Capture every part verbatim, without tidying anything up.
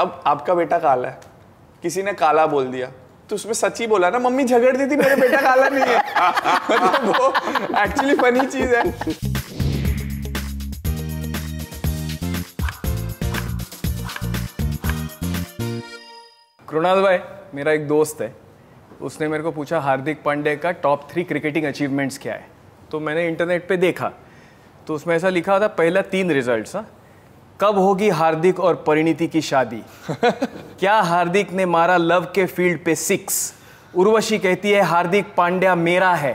अब आपका बेटा काला है, किसी ने काला बोल दिया तो उसमें सच ही बोला ना, मम्मी झगड़ती थी मेरा बेटा काला नहीं है। मतलब वो एक्चुअली फनी चीज है। कृणाल भाई मेरा एक दोस्त है, उसने मेरे को पूछा हार्दिक पांड्या का टॉप थ्री क्रिकेटिंग अचीवमेंट्स क्या है। तो मैंने इंटरनेट पे देखा तो उसमें ऐसा लिखा था पहला तीन रिजल्ट्स, हाँ, कब होगी हार्दिक और परिणीति की शादी, क्या हार्दिक ने मारा लव के फील्ड पे सिक्स, उर्वशी कहती है हार्दिक पांड्या मेरा है।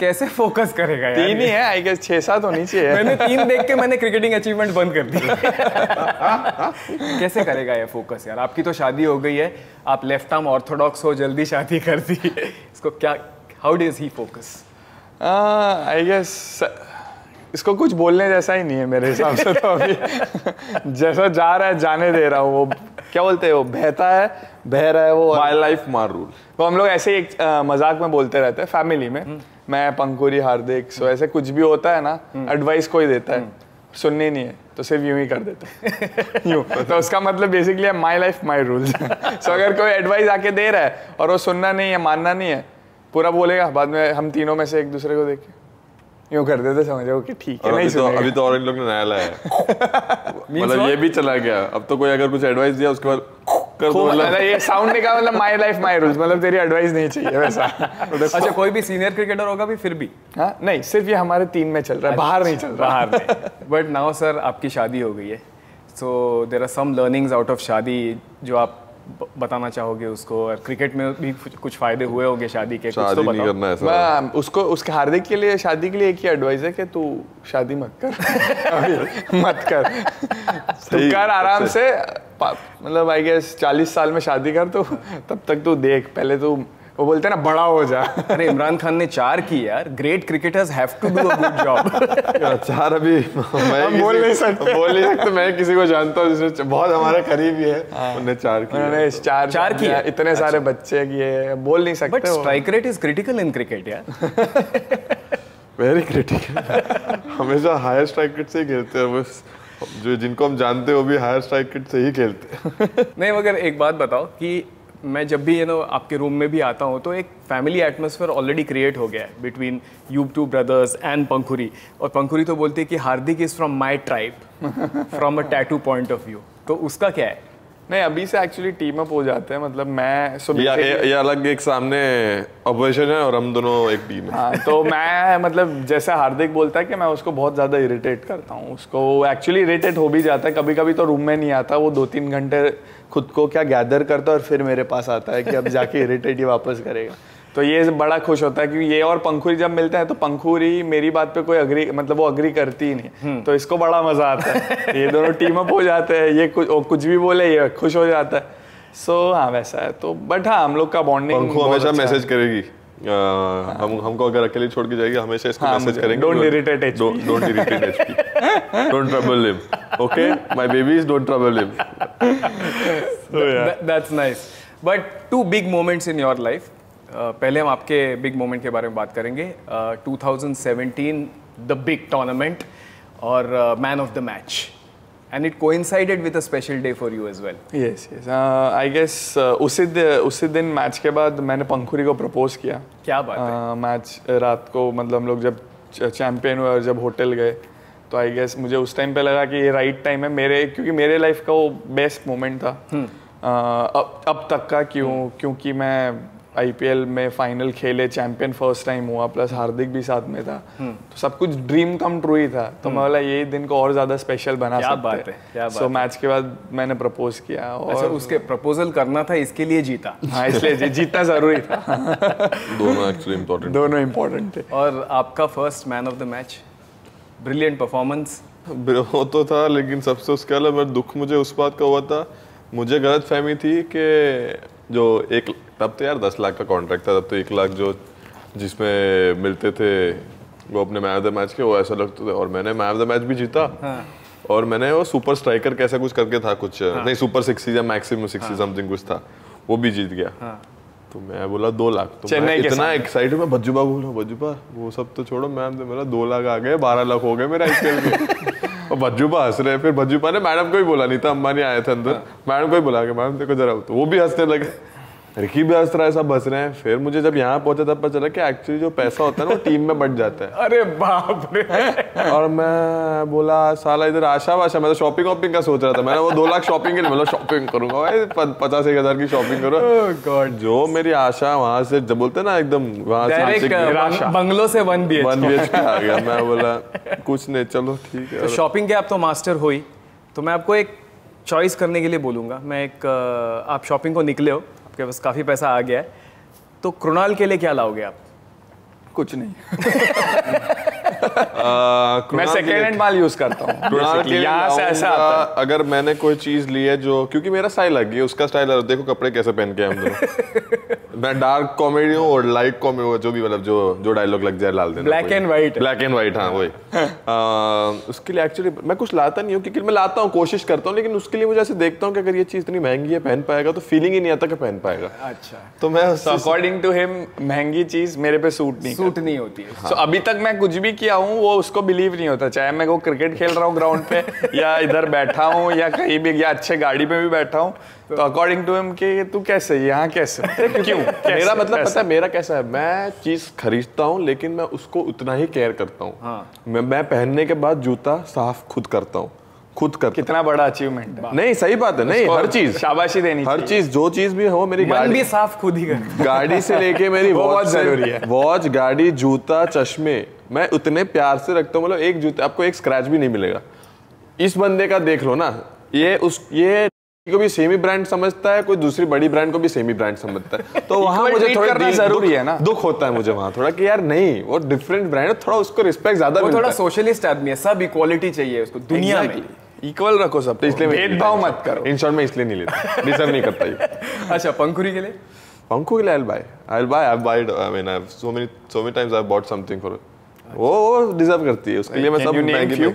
कैसे फोकस करेगा यार? तीन ही है आई गेस, छह सात होनी चाहिए। मैंने तीन देख के मैंने क्रिकेटिंग अचीवमेंट बंद कर दी। कैसे करेगा ये फोकस यार? आपकी तो शादी हो गई है, आप लेफ्ट आर्म ऑर्थोडॉक्स हो, जल्दी शादी कर दी, इसको क्या, how does he focus? I guess इसको कुछ बोलने जैसा ही नहीं है मेरे हिसाब से तो अभी। जैसा जा रहा है जाने दे रहा हूँ। वो क्या बोलते हैं, वो बहता है बह रहा है वो। माई लाइफ माई रूल वो हम लोग ऐसे ही एक आ, मजाक में बोलते रहते हैं फैमिली में। हुँ. मैं, पंखुरी, हार्दिक, सो ऐसे कुछ भी होता है ना एडवाइस कोई देता है, सुननी नहीं है तो सिर्फ यूं ही कर देते यूं। तो उसका मतलब बेसिकली है माई लाइफ माई रूल। सो अगर कोई एडवाइस आके दे रहा है और वो सुनना नहीं है, मानना नहीं है, पूरा बोलेगा, बाद में हम तीनों में से एक दूसरे को देखे यूं कर देते, समझो कि ठीक है नहीं सुनेगा। तो अभी तो और एक लोग ने नया लाया है, मतलब ये भी चला गया। अब तो कोई अगर कुछ एडवाइस दिया उसके बाद कर दो, मतलब ये साउंड निकाल, मतलब माय लाइफ माय रूल्स, मतलब तेरी एडवाइस नहीं चाहिए वैसा। अच्छा, कोई भी सीनियर क्रिकेटर होगा भी फिर भी? हां नहीं, सिर्फ ये हमारे टीम में चल रहा है, बाहर नहीं चल रहा, बाहर नहीं। बट नाउ सर आपकी शादी हो गई है, so there are some learnings out of शादी जो आप बताना चाहोगे उसको? और क्रिकेट में भी कुछ फायदे हुए होंगे शादी के, शादी कुछ तो नहीं करना है सर। उसको, उसके हार्दिक के लिए शादी के लिए एक ही एडवाइस है कि तू शादी मत कर। मत कर, तू कर आराम से, मतलब आई गेस चालीस साल में शादी कर, तो तब तक तू देख, पहले तू वो बोलते हैं ना बड़ा हो जा। अरे इमरान खान ने चार की यार, great cricketers have to do a good job. चार अभी मैं बोल नहीं सकते, बोल नहीं सकते। मैं किसी को जानता हूँ जिसने बहुत हमारे करीबी है, उन्होंने चार की, उन्होंने चार चार की है। इतने अच्छा। सारे बच्चे ये बोल नहीं सकते। But strike rate is critical in cricket यार, वेरी क्रिटिकल। हमेशा हायर स्ट्राइक रेट से ही खेलते हैं बस, जो जिनको हम जानते हो भी हायर स्ट्राइक रेट से ही खेलते हैं। नहीं मगर एक बात बताओ कि मैं जब भी यू नो आपके रूम में भी आता हूँ तो एक फैमिली एटमॉस्फेयर ऑलरेडी क्रिएट हो गया है between you two brothers and Pankhuri. और पंखुरी तो बोलती है कि Hardik is from my tribe from a tattoo point of view, तो उसका क्या है? नहीं अभी से एक्चुअली टीम अप हो जाते हैं, मतलब मैं सो या, या, या अलग एक सामने ऑपरेशन है और हम दोनों एक टीम है। हाँ, तो मैं मतलब जैसे हार्दिक बोलता है कि मैं उसको बहुत ज़्यादा इरिटेट करता हूँ, उसको एक्चुअली इरिटेट हो भी जाता है कभी कभी, तो रूम में नहीं आता वो, दो तीन घंटे खुद को क्या गैदर करता है और फिर मेरे पास आता है कि अब जाके इरिटेट ही वापस करेगा। तो ये बड़ा खुश होता है क्योंकि ये और पंखुरी जब मिलते हैं तो पंखुरी मेरी बात पे कोई अग्री, मतलब वो अग्री करती ही नहीं, तो इसको बड़ा मजा आता है। ये दोनों टीम अप हो जाते हैं, ये कुछ कुछ भी बोले ये खुश हो जाता है। सो so, हाँ वैसा है तो। बट हाँ हम लोग का बॉन्डिंग, पंखु हमेशा मैसेज करेगी आ, हाँ। हम हमको अगर अकेले छोड़ के जाएगी हमेशा इसको हाँ, मैसेज करेंगे don't irritate HP, don't irritate HP, don't trouble him, okay my babies, don't trouble him. That's nice. But two big moments in your life, Uh, पहले हम आपके बिग मोमेंट के बारे में बात करेंगे। uh, two thousand seventeen the big tournament और man of the match, and it coincided with a special day for you as well. Yes yes I guess उसी उसी दिन मैच के बाद मैंने पंखुरी को प्रपोज किया। क्या बात uh, है। मैच रात को, मतलब हम लोग जब चैंपियन हुए और जब होटल गए तो आई गेस मुझे उस टाइम पे लगा कि ये राइट टाइम है मेरे, क्योंकि मेरे लाइफ का वो बेस्ट मोमेंट था uh, अब, अब तक का। क्यों? क्योंकि मैं आई पी एल में फाइनल खेले, चैंपियन फर्स्ट टाइम हुआ, प्लस हार्दिक भी साथ में था, तो सब कुछ ड्रीम कम ट्रू ही था। तो मैं बोला यही दिन को और ज्यादा स्पेशल बना सकते हैं। सो मैच के बाद मैंने प्रपोज किया और उसके प्रपोजल करना था, इसके लिए जीता। हाँ इसलिए जीतना जरूरी था। दोनों एक्चुअली इम्पोर्टेंट, दोनों इम्पोर्टेंट थे। और आपका first man of the match, brilliant performance वो तो था, लेकिन सबसे उसके अलावा दुख मुझे उस बात का हुआ था, मुझे गलत फहमी थी कि जो एक, तब तो यार दस लाख का कॉन्ट्रैक्ट था, तब तो एक लाख जो जिसमें मिलते थे वो अपने मैन ऑफ द मैच के, वो ऐसा लगते थे। और मैंने मैन ऑफ द मैच भी जीता। हाँ। और मैंने वो सुपर स्ट्राइकर कैसा कुछ करके था कुछ। हाँ। नहीं सुपर सिक्सीज या मैक्सिमम सिक्सीज समथिंग कुछ था, वो भी जीत गया। हाँ। तो मैं बोला दो लाख, तो मैं इतना एक्साइटेड मैं बज्जूबा बोला, बज्जूबा वो सब तो छोड़ो मैम, तो मेरा दो लाख आ गए, बारह लाख हो गए मेरा आई पी एल में। और भज्जूबा हंस रहे। फिर भज्जूबा ने मैडम को ही बोला, नहीं था अम्मा नहीं आया था अंदर, मैडम को ही बोला कि मैडम देखो जरा, तो वो भी हंसने लगे, रिकी भी हंस रहा है, सब हंस रहे हैं। फिर मुझे जब यहाँ पहुंचा तब पता चला कि एक्चुअली जो पैसा होता है ना वो टीम में बट जाता है। अरे बाप रे। और मैं बोला साला इधर आशा वाशा, मैं तो शॉपिंग वॉपिंग का सोच रहा था, मैंने वो दो लाख शॉपिंग के लिए मतलब शॉपिंग करूंगा भाई, पचास एक हजार की शॉपिंग करो। गॉड, जो मेरी आशा वहाँ से जब बोलते ना एकदम वहाँ से बंगलों से one B one B H K आ गया। मैं बोला कुछ नहीं, चलो ठीक है। शॉपिंग के आप तो मास्टर हो ही, तो मैं आपको एक चॉइस करने के लिए बोलूँगा। मैं एक, आप शॉपिंग को निकले हो, आपके पास काफ़ी पैसा आ गया है, तो कृणाल के लिए क्या लाओगे आप? कुछ नहीं। uh, मैं सेकेंड हैंड माल यूज करता हूँ। कृणाल के लिए ऐसा आता है, अगर मैंने कोई चीज़ ली है जो, क्योंकि मेरा स्टाइल अलग है, उसका स्टाइल अलग, देखो कपड़े कैसे पहन के हम दोनों। मैं डार्क कॉमेडी हूँ और लाइट कॉमेडी, जो भी मतलब जो जो डायलॉग लग जाए डाल देना, black and white. Black and white, हाँ वही। उसके लिए एक्चुअली मैं कुछ लाता नहीं हूँ, क्योंकि मैं लाता हूँ, कोशिश करता हूँ, लेकिन उसके लिए मुझे ऐसे देखता हूँ कि अगर ये चीज़ इतनी महंगी है पहन पाएगा, तो फीलिंग ही नहीं आता कि पहन पाएगा। अच्छा, तो मैं अकॉर्डिंग टू हिम महंगी चीज़ मेरे पे सूट नहीं सूट नहीं होती है। हाँ। so, अभी तक मैं कुछ भी किया हूँ वो उसको बिलीव नहीं होता, चाहे मैं वो क्रिकेट खेल रहा हूँ ग्राउंड पे या इधर बैठा हूँ या कहीं भी, या अच्छे गाड़ी पे भी बैठा हूँ। तो अकॉर्डिंग टू हिम कि तू कैसे यहाँ कैसे क्यों कैसे? मेरा मतलब पता है मेरा कैसा है, मैं चीज खरीदता हूँ लेकिन मैं उसको उतना ही केयर करता हूँ। हाँ। मैं, मैं पहनने के बाद जूता साफ खुद करता हूँ, खुद कर। कितना बड़ा अचीवमेंट है। नहीं सही बात है, नहीं हर चीज शाबाशी देनी, हर चीज जो चीज भी हो, मेरी गाड़ी भी साफ खुद ही कर, गाड़ी से लेके मेरी बहुत जरूरी है, वॉच, गाड़ी, जूता, चश्मे, मैं उतने प्यार से रखता हूँ। मतलब एक जूता आपको एक स्क्रैच भी नहीं मिलेगा। इस बंदे का देख लो ना, ये उस ये को भी सेमी ब्रांड समझता है, कोई दूसरी बड़ी ब्रांड को भी सेमी ब्रांड समझता है, तो वहाँ मुझे थोड़ा जरूरी है ना, दुख होता है मुझे वहाँ थोड़ा कि यार नहीं, वो डिफरेंट ब्रांड है, थोड़ा उसको रिस्पेक्ट ज्यादा मिलता है। थोड़ा सोशलिस्ट आदमी है, सब इक्वालिटी चाहिए उसको, दुनिया में इक्वल रखो सब, तो इसलिए भेदभाव मत करो। इन शॉर्ट में इसलिए नहीं लेता, डिजर्व नहीं करता ये। अच्छा, पंखुरी के लिए? पंखुरी के लिए I'll buy, I'll buy, I've bought, I mean, I've so many, so many times I've bought something for, वो वो डिजर्व करती है, उसके लिए मैं सब महंगी लूँ।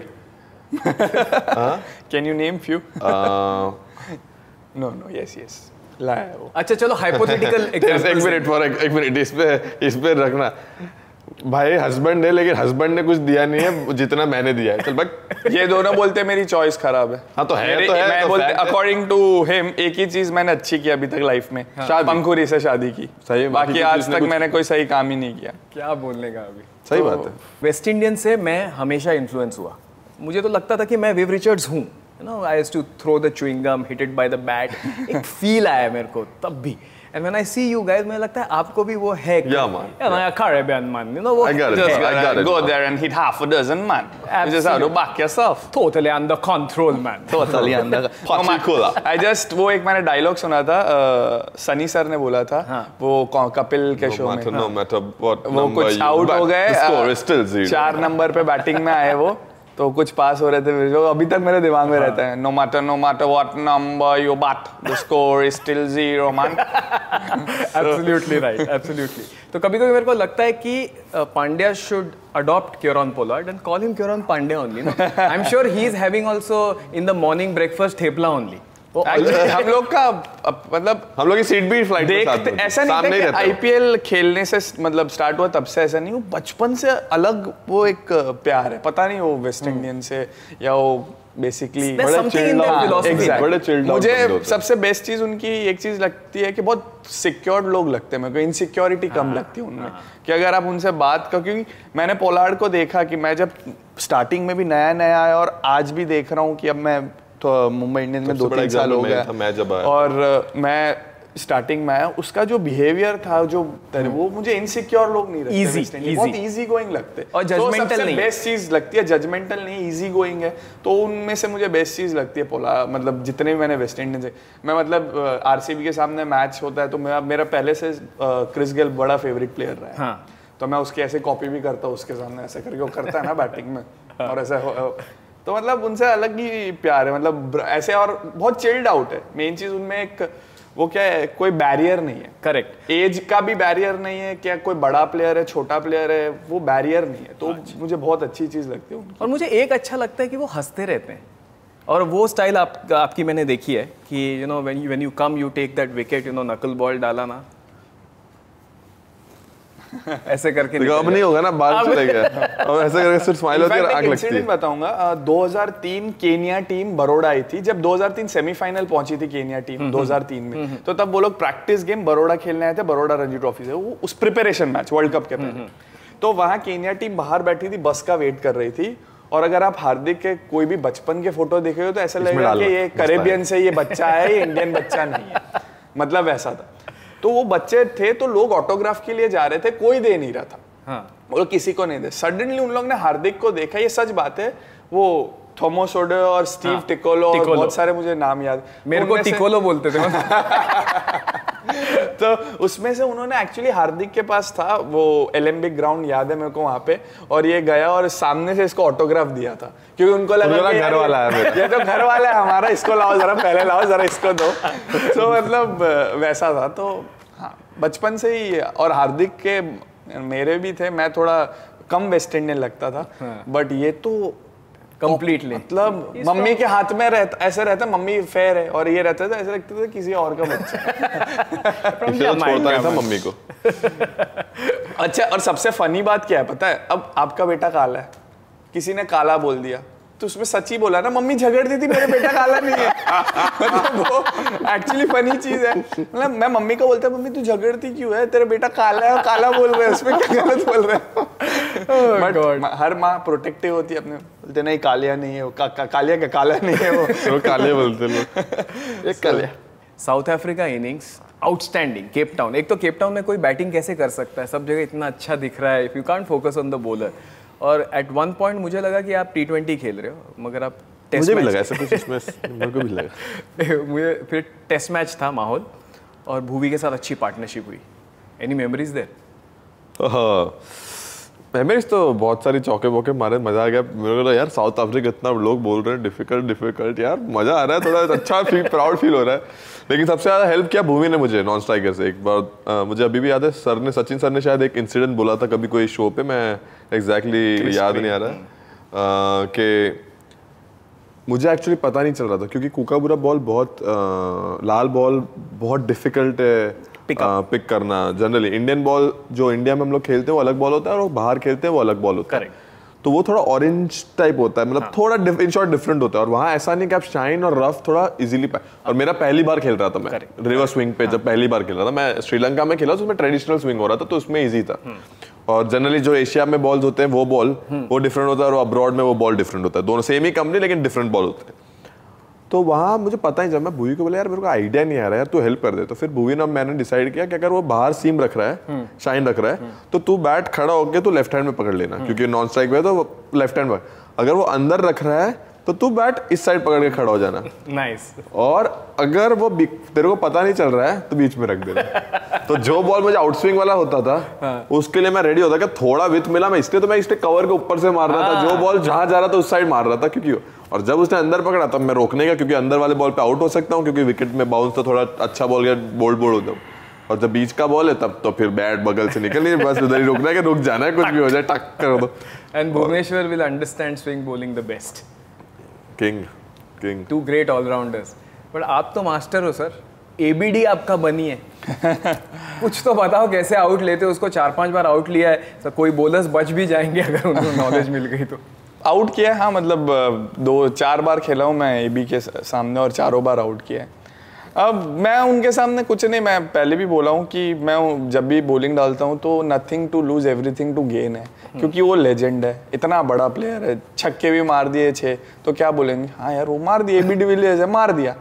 Can you name few? No, no, yes, yes. लाया वो। अच्छा चलो hypothetical examples। एक मिनट फॉर एक मिनट इस पे इस पे रखना। भाई हस्बैंड है, लेकिन हस्बैंड ने कुछ दिया नहीं है जितना मैंने दिया है। चल बट ये दोनों बोलते मेरी चॉइस खराब है। हाँ तो है, तो है, मैं तो बोलते अकॉर्डिंग टू हिम एक ही चीज मैंने अच्छी की अभी तक लाइफ में, पंखुरी से शादी की। सही, बाकी आज तक मैंने कोई सही काम ही नहीं किया। क्या बोलने का अभी, सही बात है। वेस्ट इंडियन से मैं हमेशा इन्फ्लुएंस हुआ, मुझे तो लगता था कि मैं विव रिचर्ड्स हूँ, I used to throw the chewing gum, hit it by the bat, एक फील आया मेरे को तब भी। And when I see you guys, मुझे लगता है आपको भी वो है। Yeah man. Yeah man, Caribbean man, you know वो। I got it. I got it. Go there and hit half a dozen man. You just have to back yourself. Totally under control man. Totally under. Particular. I just वो एक मैंने dialogue सुना था, Sunny sir ने बोला था, वो कपिल के शो में। No matter what number you bat. वो कुछ आउट हो गए। The score is still zero. चार नंबर पे बैटिंग में आए वो। तो कुछ पास हो रहे थे जो अभी तक मेरे दिमाग में हाँ। रहता है। No matter no matter what number you bat the score is still zero man. Absolutely right, absolutely. तो कभी कभी मेरे को लगता है कि Pandya should adopt Kieron Pollard and call him Kieron Pandya only. I am sure he is having also in the morning breakfast thepla only. हम लोग का मतलब हम लोग की सीट भी फ्लाइट देखते ऐसा नहीं था। आईपीएल खेलने से मतलब स्टार्ट हुआ तब से ऐसा नहीं, वो बचपन से अलग वो एक प्यार है, पता नहीं वो वेस्ट इंडियन से या वो बेसिकली बड़े। मुझे सबसे बेस्ट चीज उनकी एक चीज लगती है कि बहुत सिक्योर्ड लोग लगते हैं मेरे को, इनसिक्योरिटी कम लगती है उनमें कि अगर आप उनसे बात कर, क्योंकि मैंने पोलार्ड को देखा कि मैं जब स्टार्टिंग में भी नया नया आया और आज भी देख रहा हूँ कि अब मैं तो मुंबई इंडियंस में दो तीन साल हो गया और मैं स्टार्टिंग में आया, उसका जो बिहेवियर था जो वो मुझे इनसिक्योर लोग नहीं लगते, इजी, इजी। बहुत इजी गोइंग लगते और जजमेंटल so, नहीं। बेस्ट चीज लगती है जजमेंटल नहीं, इजी गोइंग है, तो उनमें से मुझे बेस्ट चीज लगती है पोला। मतलब जितने भी मैंने वेस्ट इंडीज से मैं मतलब आरसीबी के सामने मैच होता है तो मैं, मेरा पहले से क्रिस गेल बड़ा फेवरेट प्लेयर रहा है। हाँ। तो मैं उसकी ऐसे कॉपी भी करता हूँ उसके सामने, ऐसे करके वो करता है ना बैटिंग में और ऐसा, तो मतलब उनसे अलग ही प्यार है, मतलब ऐसे और बहुत चिल्ड आउट है। मेन चीज उनमें एक वो क्या है, कोई बैरियर नहीं है। करेक्ट, एज का भी बैरियर नहीं है, क्या कोई बड़ा प्लेयर है छोटा प्लेयर है, वो बैरियर नहीं है, तो मुझे बहुत अच्छी चीज लगती है। और मुझे एक अच्छा लगता है कि वो हंसते रहते हैं और वो स्टाइल आप, आपकी मैंने देखी है कि you know when you when you come you take that wicket, you know knuckle ball डाला ना ऐसे करके अब नहीं होगा ना, बाल चले गया अब ऐसे करके सिर्फ स्माइल होती है, आंख लगती है। बताऊंगा दो हज़ार तीन केन्या टीम बड़ौदा आई थी, जब दो हज़ार तीन सेमीफाइनल पहुंची थी केन्या टीम दो हज़ार तीन में, तो तब वो लोग प्रैक्टिस गेम बड़ौदा खेलने आए थे, बड़ौदा रणजी ट्रॉफी से, वो उस प्रिपरेशन मैच वर्ल्ड कप के पहले। तो वहां केन्या टीम बाहर बैठी थी, बस का वेट कर रही थी, और अगर आप हार्दिक के कोई भी बचपन के फोटो देखे हो तो ऐसा लगेगा कि ये कैरेबियन से ये बच्चा है, ये इंडियन बच्चा नहीं है, मतलब ऐसा था। तो वो बच्चे थे, तो लोग ऑटोग्राफ के लिए जा रहे थे, कोई दे नहीं रहा था, हाँ। और किसी को नहीं दे, सडनली उन लोग ने हार्दिक को देखा, ये सच बात है, वो थॉमस ओडे और स्टीव हाँ। टिकोलो, टिकोलो और बहुत सारे मुझे नाम याद, मेरे को टिकोलो बोलते थे तो उसमें से उन्होंने एक्चुअली हार्दिक के पास था वो एलम्बिक ग्राउंड, याद है मेरे को वहाँ पे, और ये गया और सामने से इसको ऑटोग्राफ दिया था, क्योंकि उनको लगा घर वाला है, ये तो घर वाला है हमारा, इसको लाओ जरा, पहले लाओ जरा, इसको दो, तो मतलब वैसा था। तो हाँ, बचपन से ही, और हार्दिक के मेरे भी थे, मैं थोड़ा कम वेस्ट इंडियन लगता था, बट ये तो कंप्लीटली मतलब मम्मी के हाथ में रहता, ऐसा रहता मम्मी फेयर है, और ये रहता था ऐसे लगता था किसी और का बच्चा छोड़ता था मम्मी को। अच्छा, और सबसे फनी बात क्या है पता है, अब आपका बेटा काला है, किसी ने काला बोल दिया तो उसमें सच्ची बोला ना, मम्मी झगड़ती थी मेरे बेटा काला नहीं है, वो एक्चुअली फनी चीज है, मतलब मैं मम्मी को बोलता, मम्मी तू झगड़ती क्यों है, तेरा बेटा काला है और काला बोल रहे हैं, उसमें क्या गलत बोल रहे हैं। हर माँ प्रोटेक्टिव होती है अपने, बोलते नहीं कालिया नहीं है वो, का, का, कालिया का काला नहीं है वो, वो काले बोलते लोग। एक कालिया South Africa innings outstanding, Cape Town, एक तो केप टाउन में कोई बैटिंग कैसे कर सकता है, सब जगह इतना अच्छा दिख रहा है, if you can't focus on the bowler, और एट वन पॉइंट मुझे लगा कि आप टी ट्वेंटी खेल रहे हो, मगर आप टेस्ट मैच, मुझे भी लगा ऐसा कुछ इसमें, मेरे को भी लगा मुझे, फिर टेस्ट मैच था माहौल, और भूवी के साथ अच्छी पार्टनरशिप हुई। Any memories there? मेमोरीज तो बहुत सारी, चौके वौके मारे, मजा आ गया। मेरे को यार साउथ अफ्रीका इतना लोग बोल रहे हैं डिफिकल्ट डिफिकल्ट, यार मजा आ रहा है, थोड़ा अच्छा फील, प्राउड फील हो रहा है। लेकिन सबसे ज़्यादा हेल्प किया भूमि ने मुझे नॉन स्ट्राइकर से। एक बार आ, मुझे अभी भी याद है, सर ने, सचिन सर ने शायद एक इंसिडेंट बोला था कभी कोई शो पे, मैं एग्जैक्टली exactly याद नहीं आ रहा, कि मुझे एक्चुअली पता नहीं चल रहा था, क्योंकि कूकाबुरा बॉल बहुत आ, लाल बॉल बहुत डिफिकल्ट है पिक करना जनरली। इंडियन बॉल जो इंडिया में हम लोग खेलते हैं वो अलग बॉल होता है, और बाहर खेलते हैं वो अलग बॉल होता है, तो वो थोड़ा ऑरेंज टाइप होता है, मतलब हाँ। थोड़ा इन शॉर्ट डिफरेंट होता है। और वहाँ ऐसा नहीं कि आप शाइन और रफ थोड़ा इजीली पाए। और मेरा पहली बार खेल रहा था मैं रिवर स्विंग पे, हाँ। जब पहली बार खेल रहा था मैं श्रीलंका में खेला, तो उसमें ट्रेडिशनल स्विंग हो रहा था, तो उसमें ईजी था। और जनरली जो एशिया में बॉल्स होते हैं वो बॉल वो डिफरेंट होता है, और अब्रॉड में वो बॉल डिफरेंट होता है, दोनों सेम ही कंपनी लेकिन डिफरेंट बॉल होते हैं। तो वहाँ मुझे पता नहीं, जब मैं भूवी को बोला यार मेरे को आइडिया नहीं आ रहा है, तू हेल्प कर दे, तो फिर भूवी ने, मैंने डिसाइड किया कि अगर वो बाहर सीम रख रहा है, शाइन रख रहा है, तो तू बैट खड़ा होकर तू लेफ्ट हैंड में पकड़ लेना, क्योंकि नॉन स्ट्राइक है तो लेफ्ट हैंड में। अगर वो अंदर रख रहा है तो तू बैट इस साइड पकड़ के खड़ा हो जाना, नाइस, और अगर वो तेरे को पता नहीं चल रहा है तो बीच में रख देना। तो जो बॉल मुझे आउटस्विंग वाला होता था उसके लिए मैं रेडी होता, कि थोड़ा विथ मिला मैं इसलिए, तो मैं इसलिए कवर के ऊपर से मार रहा था, जो बॉल जहाँ जा रहा था उस साइड मार रहा था, क्योंकि और जब उसने अंदर पकड़ा तब मैं रोकने का, क्योंकि अंदर वाले बॉल पे आउट हो सकता हूँ, क्योंकि विकेट में बाउंस तो थोड़ा अच्छा बॉल गया, बोल्ड बोल्ड होता हूँ। और जब बीच का बॉल है तब तो फिर बैट बगल से निकल, बस उधर ही रुकना है कि रुक जाना है, कुछ भी हो जाए टक कर दो। And Bhuvneshwar will understand swing bowling the best, king king, two great allrounders. But आप तो मास्टर हो सर, एबीडी आपका बनी है कुछ तो बताओ कैसे आउट लेते हो उसको, चार पांच बार आउट लिया है, तो कोई बॉलर्स बच भी जाएंगे अगर उनको नॉलेज मिल गई तो। आउट किया है हाँ, मतलब दो चार बार खेला हूँ मैं एबी के सामने, और चारों बार आउट किया है। अब मैं उनके सामने कुछ नहीं, मैं पहले भी बोला हूँ कि मैं जब भी बॉलिंग डालता हूँ तो nothing to lose everything to gain है, क्योंकि वो लेजेंड है, इतना बड़ा प्लेयर है, छक्के भी मार दिए छः, तो क्या बोलेंगे, हाँ यार वो मार दिए, एबी डिविलियर्स है मार दिया,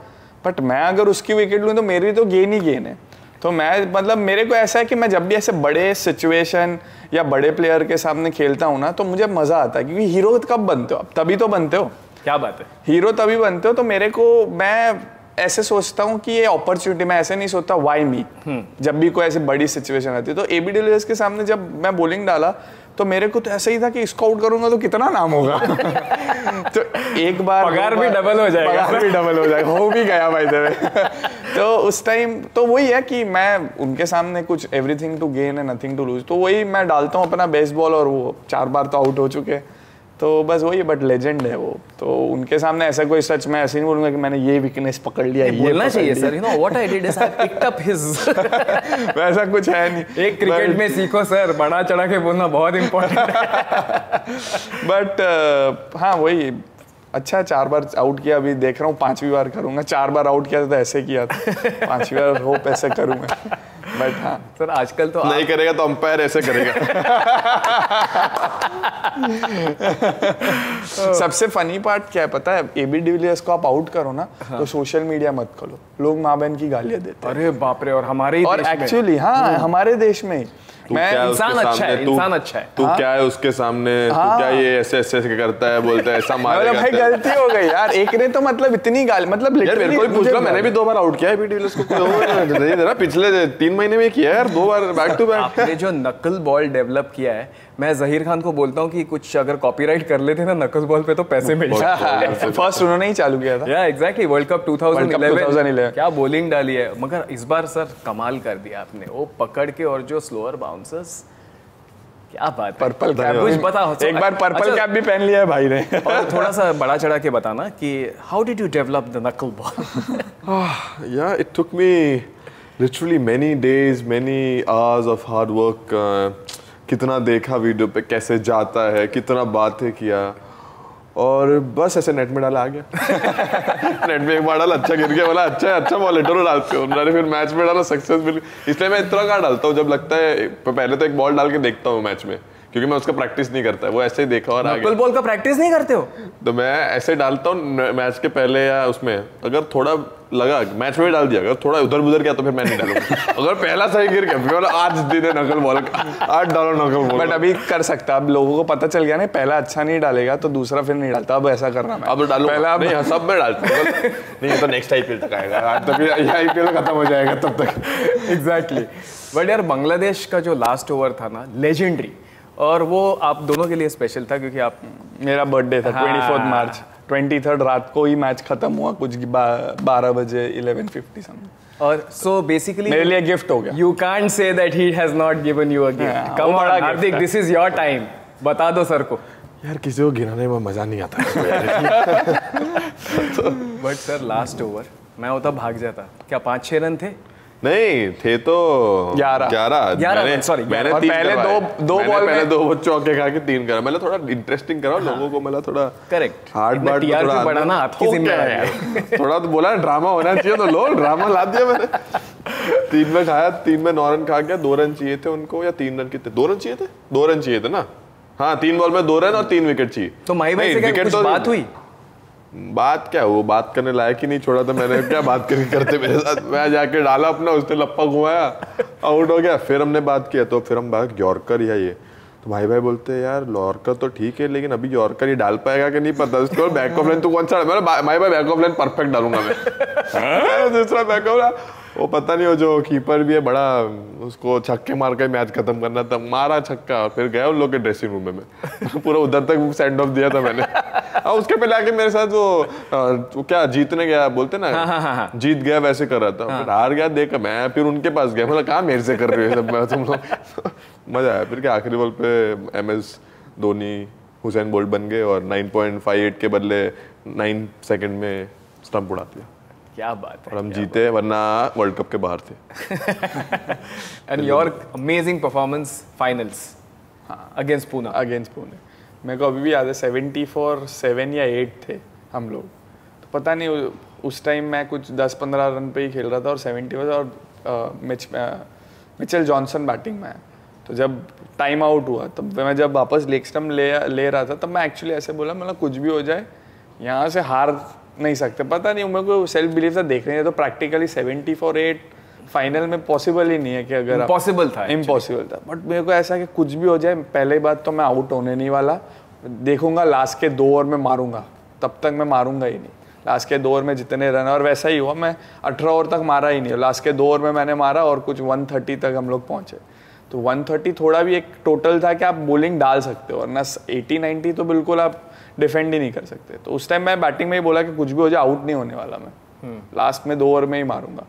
बट मैं अगर उसकी विकेट लूँ तो मेरी तो गेन ही गेन है। तो मैं मतलब मेरे को ऐसा है कि मैं जब भी ऐसे बड़े सिचुएशन या बड़े प्लेयर के सामने खेलता हूँ ना, तो मुझे मज़ा आता है, क्योंकि हीरो कब बनते हो आप, तभी तो बनते हो, क्या बात है, हीरो तभी बनते हो। तो मेरे को, मैं ऐसे सोचता हूँ कि ये अपॉर्चुनिटी, मैं ऐसे नहीं सोचता वाई मी, जब भी कोई ऐसी बड़ी सिचुएशन आती है। तो एबी डिविलियर्स के सामने जब मैं बॉलिंग डाला तो मेरे को तो ऐसा ही था कि इसको आउट करूंगा तो कितना नाम होगा तो एक बार पगार भी डबल हो जाएगा, पगार भी डबल हो जाएगा, हो भी गया भाई तेरे तो उस टाइम तो वही है कि मैं उनके सामने कुछ everything to gain and nothing to lose, तो वही मैं डालता हूँ अपना बेसबॉल, और वो चार बार तो आउट हो चुके, तो बस वही है, बट लेजेंड है वो, तो उनके सामने ऐसा कोई सच मैं ऐसे नहीं बोलूंगा कि मैंने ये वीकनेस पकड़ लिया, ये बोलना चाहिए sir, you know what I did is I picked up his, वैसा कुछ है नहीं। एक क्रिकेट में सीखो सर, बड़ा चढ़ा के बोलना बहुत इंपॉर्टेंट है। बट हाँ वही अच्छा, चार बार आउट किया, अभी देख रहा हूँ पांचवी बार करूंगा, चार बार आउट किया तो ऐसे किया था, पांचवी बार होप ऐसे करूंगा। बट हाँ सर आजकल तो नहीं आप... करेगा तो अंपायर ऐसे करेगा। सबसे फनी पार्ट क्या है पता है, एबी डिविलियर्स को आप आउट करो ना हाँ। तो सोशल मीडिया मत खोलो, लोग माँ बहन की गालियां देते हैं। अरे बाप रे, और हमारे और एक्चुअली हाँ हमारे देश में इंसान अच्छा है, इंसान अच्छा है, तू क्या है उसके सामने, तू क्या ये ऐसे ऐसे करता है, बोलता है ऐसा मारेगा। भाई गलती हो गई यार, एक ने तो मतलब इतनी गाल मतलब लिटरली कोई पूछ लो, मैंने भी दो बार आउट किया है एबी डिविलियर्स को, कोई नहीं दे रहा, पिछले तीन महीने में किया है यार दो बार बैक टू बैक। आपने जो नकल बॉल डेवलप किया है, मैं जहीर खान को बोलता हूँ कि कुछ अगर कॉपीराइट कर लेते ना नकल बॉल पे तो पैसे मिल जाते। फर्स्ट उन्होंने ही चालू किया था। या exactly World Cup two thousand eleven, क्या बॉलिंग डाली है, मगर इस बार सर कमाल कर दिया आपने, वो पकड़ के और जो स्लोअर बाउंसर्स, क्या बात है। पर्पल कैप कुछ बताओ एक बार, पर्पल कैप भी पहन लिया है भाई ने। और थोड़ा सा बड़ा चढ़ा के बताना कि how did you develop the knuckle ball. या it took me Literally many days, many hours of hard work. Uh, कितना देखा वीडियो पे कैसे जाता है, कितना बातें किया, और बस ऐसे नेट में डाला आ गया। नेट में एक बार डाला, अच्छा गिर गया, बोला अच्छा अच्छा बॉल हिट हो रहा है। उन्होंने फिर मैच में डाला सक्सेसफुल, इसलिए मैं इतना कहाँ डालता हूँ, जब लगता है पहले तो एक बॉल डाल के देखता हूँ मैच में, क्योंकि मैं उसका प्रैक्टिस नहीं करता, वो ऐसे ही देखा और नकल बॉल का प्रैक्टिस नहीं करते हो तो मैं ऐसे डालता हूँ मैच के पहले या उसमें, अगर थोड़ा लगा मैच में डाल दिया, अगर थोड़ा उधर उधर गया तो फिर मैं नहीं डालूंगा। अगर पहला सही गिर गया, आज दिन है नकल बॉल, आज डालो नकल बॉल। बट अभी कर सकता, अब लोगों को पता चल गया ना, पहला अच्छा नहीं डालेगा तो दूसरा फिर नहीं डालता, अब ऐसा करना है, अब डालो पहला, अब नहीं सब में डालता नहीं तो नेक्स्ट आईपीएल तक आएगा, तो फिर आईपीएल खत्म हो जाएगा तब तक। एग्जैक्टली। बट यार बांग्लादेश का जो लास्ट ओवर था ना, लेजेंडरी, और वो आप दोनों के लिए स्पेशल था क्योंकि आप मेरा बर्थडे था, twenty fourth March, twenty third रात को ही मैच खत्म हुआ, कुछ बारह बजे, इलेवन फिफ्टी समथिंग, और सो बेसिकली मेरे लिए गिफ्ट हो गया। You can't say that he has not given you a gift. Come on Hardik, this is your time, बता दो सर को। यार किसी को गिराने में मजा नहीं आता। बट सर लास्ट ओवर मैं होता भाग जाता, क्या पाँच छः रन थे? नहीं थे तो ग्यारह ग्यारह, सॉरी। मैंने पहले दो दो बॉल पहले दो चौके खा के तीन करा। मतलब थोड़ा इंटरेस्टिंग करा लोगों को, मतलब थोड़ा करेक्ट हार्ड बात पढ़ाना आपकी जिम्मेदारी है, थोड़ा तो बोला ड्रामा होना चाहिए, तो लो ड्रामा ला दिया मैंने। तीन में खाया, तीन में नौ रन खा गया, दो रन चाहिए थे उनको, या तीन रन कितने, दो रन चाहिए थे, दो रन चाहिए थे ना, हाँ तीन बॉल में दो रन और तीन विकेट चाहिए। तो माही भाई से क्या कुछ बात हुई? बात क्या, वो बात करने लायक ही नहीं छोड़ा था मैंने, क्या बात करके करते मेरे साथ। मैं जाके डाला अपना, उसने लप्पा घुमाया, आउट हो गया। फिर हमने बात किया, तो फिर हम बात यॉर्कर या ये, तो भाई भाई बोलते हैं यार यॉर्कर तो ठीक है, लेकिन अभी यॉर्कर ये डाल पाएगा कि नहीं पता, उसको बैक ऑफ लाइन तू कौन सा, मैं भाई भाई बैक ऑफ लाइन परफेक्ट डालूंगा मैं, दूसरा बैक ऑफ लाइन वो पता नहीं, हो जो कीपर भी है बड़ा, उसको छक्के मार के मैच खत्म करना था, मारा छक्का और फिर गया उन लोग के ड्रेसिंग रूम में, मैं पूरा उधर तक सेंड ऑफ दिया था मैंने। और उसके पहले आके मेरे साथ वो, वो क्या जीतने गया बोलते ना, हाँ हाँ हाँ। जीत गया वैसे कर रहा था, हार गया देखा मैं, फिर उनके पास गया, मतलब कहाँ मेरे से कर रहे हो तुम लोग। मजा आया। फिर क्या आखिरी बॉल पे M S Dhoni Usain Bolt बन गए और नाइन पॉइंट फाइव एट के बदले नाइन सेकेंड में स्टंप उड़ा दिया। क्या बात है, और हम जीते, वरना वर्ल्ड कप के बाहर थे। And your amazing performance finals against Pune. Against Pune मेरे को अभी भी याद है, सेवेंटी फोर सेवन या एट थे हम लोग, तो पता नहीं उस टाइम मैं कुछ दस पंद्रह रन पे ही खेल रहा था, और सेवेंटी फोर और मिच, मिचेल जॉनसन बैटिंग में, तो जब टाइम आउट हुआ तब तो मैं जब वापस लेग स्टंप ले ले रहा था, तब तो मैं एक्चुअली ऐसे बोला, मतलब कुछ भी हो जाए यहाँ से हार नहीं सकते, पता नहीं मेरे को सेल्फ बिलीफ था, देख रहे हैं तो practically seventy four eight final में पॉसिबल ही नहीं है, कि अगर पॉसिबल था इम्पॉसिबल था, बट मेरे को ऐसा कि कुछ भी हो जाए, पहले बात तो मैं आउट होने नहीं वाला, देखूंगा लास्ट के दो ओवर में मारूंगा, तब तक मैं मारूंगा ही नहीं, लास्ट के दो ओवर में जितने रन, और वैसा ही हुआ, मैं अठारह ओवर तक मारा ही नहीं, लास्ट के दो ओवर में मैंने मारा और कुछ वन थर्टी तक हम लोग पहुँचे, तो वन थर्टी थोड़ा भी एक टोटल था कि आप बॉलिंग डाल सकते हो, वरना एटी नाइन्टी तो बिल्कुल आप डिफेंड ही नहीं कर सकते, तो उस टाइम मैं बैटिंग में ही बोला कि कुछ भी हो जाए आउट नहीं होने वाला मैं, लास्ट में दो ओवर में ही मारूंगा।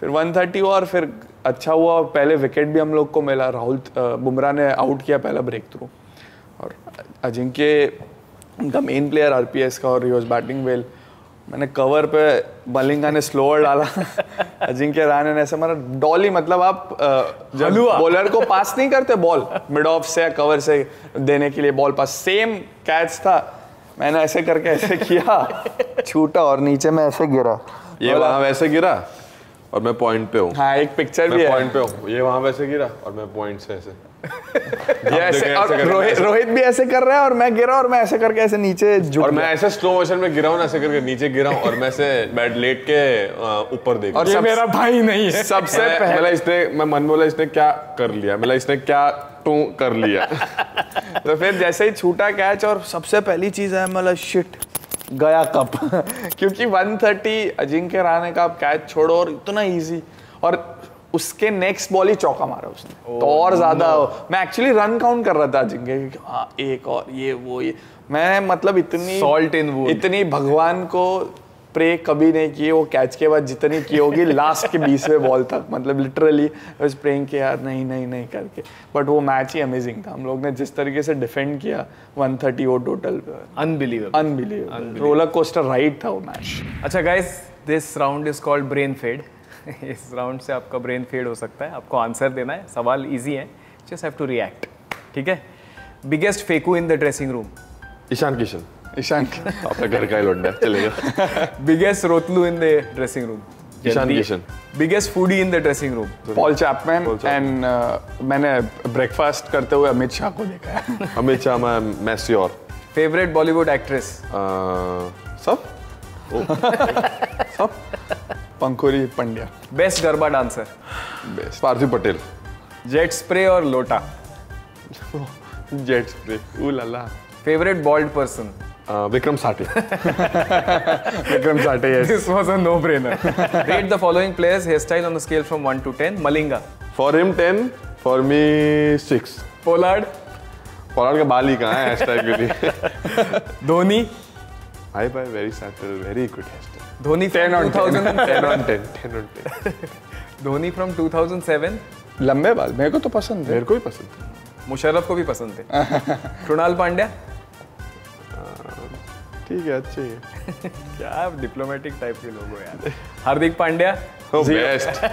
फिर वन थर्टी हुआ और फिर अच्छा हुआ, और पहले विकेट भी हम लोग को मिला, राहुल बुमराह ने आउट किया पहला ब्रेक थ्रू, और अजिंक्य उनका मेन प्लेयर आरपीएस का और ही वाज बैटिंग वेल। मैंने कवर पे मलिंगा ने स्लोअर डाला, अजिंक्य रहाणे ने ऐसे मारा डॉली, मतलब आप जब बॉलर को पास नहीं करते बॉल मिड ऑफ से कवर से देने के लिए बॉल पास, सेम कैच था, मैंने ऐसे करके ऐसे किया छूटा और नीचे में ऐसे गिरा, ये वहाँ वैसे गिरा और मैं पॉइंट पे हूँ। हाँ, एक पिक्चर भी है, पॉइंट पे हूँ, ये वहाँ वैसे गिरा और मैं पॉइंट से ऐसे ये ऐसे, और रोहित रोहित भी ऐसे कर रहा है और मैं गिरा और मैं ऐसे करके ऐसे नीचे झुक, और मैं ऐसे स्लो मोशन में गिरा हूँ ऐसे करके नीचे गिरा हूँ और मैं ऐसे बैट लेट के ऊपर देखा। और ये मेरा भाई नहीं है, सबसे पहले इसने, मैं मन बोला इसने क्या कर लिया, मतलब इसने क्या टू कर लिया। तो फिर जैसे ही छूटा कैच और सबसे पहली चीज है मतलब शिट गया कप क्योंकि एक सौ तीस अजिंक्य रहाणे का आप कैच छोड़ो और इतना इजी, और उसके नेक्स्ट बॉल ही चौका मारा उसने। oh, तो और ज़्यादा no. मैं एक्चुअली रन काउंट कर रहा था अजिंक्य, हाँ एक और ये वो ये, मैं मतलब इतनी सॉल्ट इन वुड, इतनी भगवान को प्रे कभी नहीं किए वो कैच के बाद जितनी की होगी लास्ट के बीसवें बॉल तक, मतलब लिटरली बस प्रेइंग के यार नहीं नहीं नहीं करके। बट वो मैच ही अमेजिंग था, हम लोग ने जिस तरीके से डिफेंड किया एक सौ तीस वो total unbelievable unbelievable roller coaster ride था वो मैच। अच्छा guys, this round is called brain fade. इस राउंड से आपका ब्रेन फेड हो सकता है, आपको आंसर देना है, सवाल ईजी है, जस्ट हैव टू रिएक्ट, ठीक है। बिगेस्ट फेकू in the dressing room? Ishan Kishan. Ishan आपका घर का ही लौंडा चलेगा। बिगेस्ट रोतलू in the dressing room? Ishan Kishan. Biggest foodie in the dressing room? Paul Chapman. And मैंने ब्रेकफास्ट करते हुए अमित शाह को देखा है। अमित शाह मैं मैं श्योर। Favourite Bollywood actress? सब सब Pankhuri Pandya. Best garba dancer? Parthiv Patel. Jet spray और लोटा? Jet spray. O Lala. Favourite bald person? Vikram Sathe. Vikram Sathe, yes. This was a no-brainer. Rate the following players' hairstyle on a scale from one to ten. Malinga. For him ten, for me six. Pollard. Pollard का बाल ही कहाँ है hairstyle के लिए? Dhoni. I buy very subtle, very good hairstyle. Dhoni ten on ten. ten on ten. ten on ten. Dhoni from two thousand seven. लंबे बाल मेरे को तो पसंद है। मेरे को भी पसंद है। मुशर्रफ को भी पसंद थे। कृणाल पांड्या ठीक है, अच्छे है। क्या डिप्लोमेटिक टाइप के लोग हो यार। Hardik Pandya best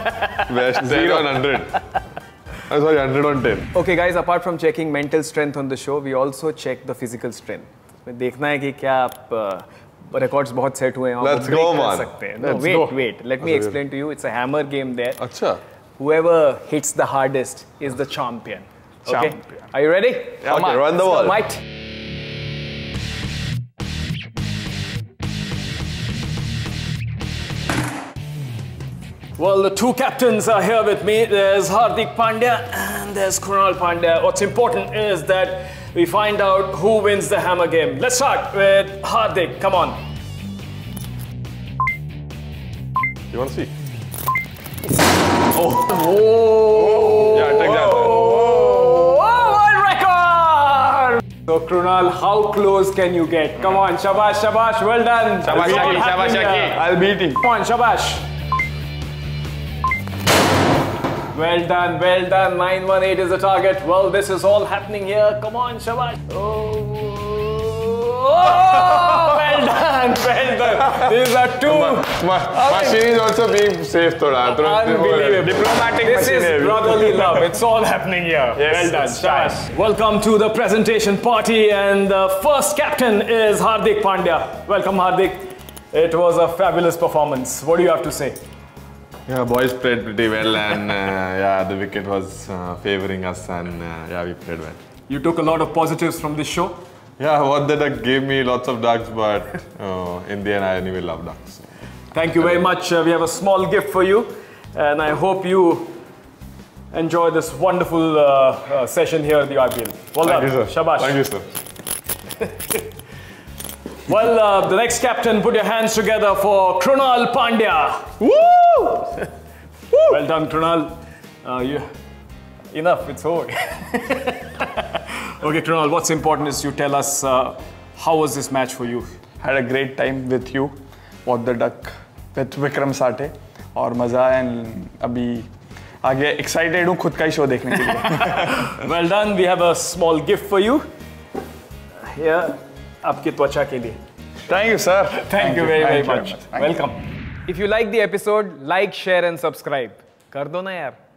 best zero on hundred. I'm sorry, hundred on ten. Okay guys, apart from checking mental strength on the show, we also check the physical strength. देखना है कि क्या आप रिकॉर्ड्स बहुत सेट हुए हैं, लेट्स गो मान सकते हैं। Wait wait let me explain to you, it's a hammer game there. अच्छा, whoever hits the hardest is the champion. Okay. Are you ready? Yeah, okay, run the ball. Might. Well, the two captains are here with me. There's Hardik Pandya and there's Krunal Pandya. What's important is that we find out who wins the hammer game. Let's start with Hardik. Come on. You want to see? Oh. Oh. Yeah, take that. So Krunal, how close can you get? Come on, shabash, shabash, well done. Shabash, Shaki, shabash, Shaki. I'll beat him. Come on, shabash. Well done, well done. nine one eight is the target. Well, this is all happening here. Come on, shabash. Oh, oh well done, well done. These are two. My, my okay. Machine is also being safe, thoda. Unbelievable. Diplomatic. This is brotherly love. It's all happening here. Yes, well done, Shash. Welcome to the presentation party, and the first captain is Hardik Pandya. Welcome, Hardik. It was a fabulous performance. What do you have to say? Yeah, boys played pretty well, and uh, yeah, the wicket was uh, favouring us, and uh, yeah, we played well. You took a lot of positives from this show. Yeah, what the duck gave me lots of ducks, but oh, in the end, I anyway love ducks. Thank you very much. Uh, we have a small gift for you, and I hope you enjoy this wonderful uh, uh, session here at the I P L. Well done. Thank you, sir. Shabash. Thank you, sir. Well, uh, the next captain, put your hands together for Krunal Pandya. Woo! Woo! Well done, Krunal. Uh, you... Enough, it's over. Okay, Krunal, what's important is you tell us uh, how was this match for you? Had a great time with you, what the duck, with Vikram Sathe, और मज़ा and अभी आगे excited हूँ खुद का ही show देखने के लिए. Well done, we have a small gift for you. Here, आपकी त्वचा के लिए। Thank you sir, thank you very very much, welcome. If you like the episode, like share and subscribe कर दो ना यार।